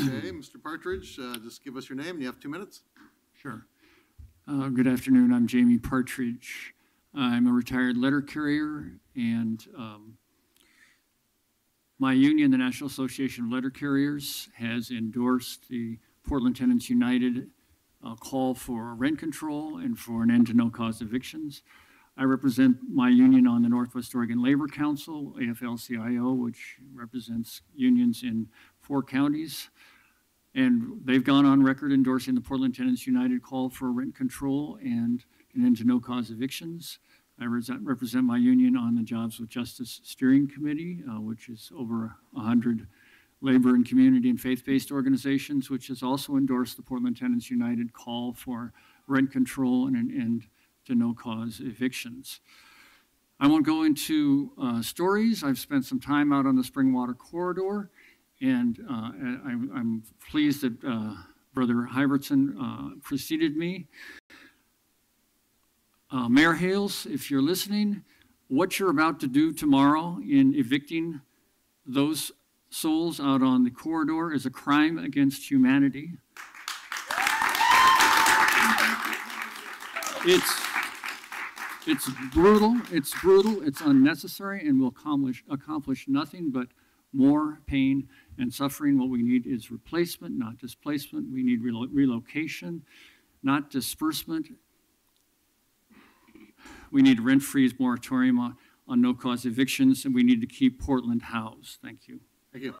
Okay, Mr. Partridge, just give us your name and you have 2 minutes. Sure. Good afternoon. I'm Jamie Partridge. I'm a retired letter carrier, and my union, the National Association of Letter Carriers, has endorsed the Portland Tenants United call for rent control and for an end to no-cause evictions. I represent my union on the Northwest Oregon Labor Council, AFL-CIO, which represents unions in 4 counties. And they've gone on record endorsing the Portland Tenants United call for rent control and an end to no-cause evictions. I represent my union on the Jobs with Justice Steering Committee, which is over 100 labor and community and faith-based organizations, which has also endorsed the Portland Tenants United call for rent control and an end to no-cause evictions. I won't go into stories. I've spent some time out on the Springwater corridor, and I'm pleased that Brother Hibertson preceded me. Mayor Hales, if you're listening, what you're about to do tomorrow in evicting those souls out on the corridor is a crime against humanity. It's brutal, it's brutal, it's unnecessary, and will accomplish nothing but more pain and suffering. What we need is replacement, not displacement. We need relocation, not disbursement. We need a rent freeze moratorium on no-cause evictions, and we need to keep Portland housed. Thank you. Thank you.